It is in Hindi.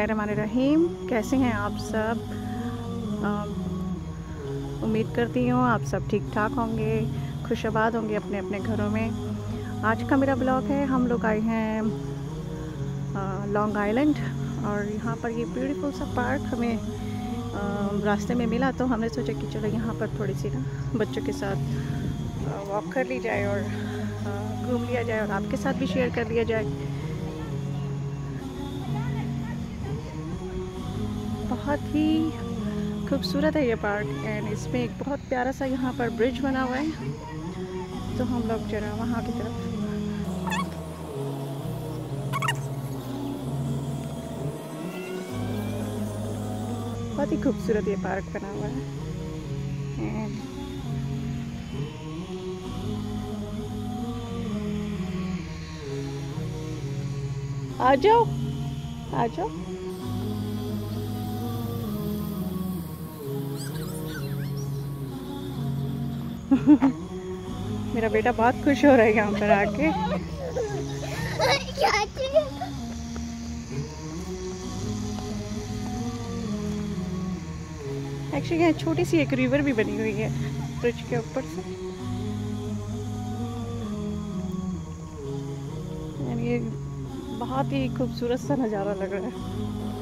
बिस्मिल्लाहिर्रहमानिर्रहीम। कैसे हैं आप सब? उम्मीद करती हूँ आप सब ठीक ठाक होंगे, खुशाबाद होंगे अपने अपने घरों में। आज का मेरा ब्लॉग है, हम लोग आए हैं लॉन्ग आइलैंड और यहाँ पर ये ब्यूटीफुल सा पार्क हमें रास्ते में मिला, तो हमने सोचा कि चलो यहाँ पर थोड़ी सी ना बच्चों के साथ वॉक कर ली जाए और घूम लिया जाए और आपके साथ भी शेयर कर लिया जाए। बहुत ही खूबसूरत है ये पार्क एंड इसमें एक बहुत प्यारा सा यहाँ पर ब्रिज बना हुआ है, तो हम लोग जरा वहाँ की तरफ। बहुत ही खूबसूरत ये पार्क बना हुआ है एंड आ जाओ आ जाओ। मेरा बेटा बहुत खुश हो रहा है यहाँ पर आके। एक्चुअली यहाँ छोटी सी एक रिवर भी बनी हुई है ब्रिज के ऊपर से। ये बहुत ही खूबसूरत सा नज़ारा लग रहा है।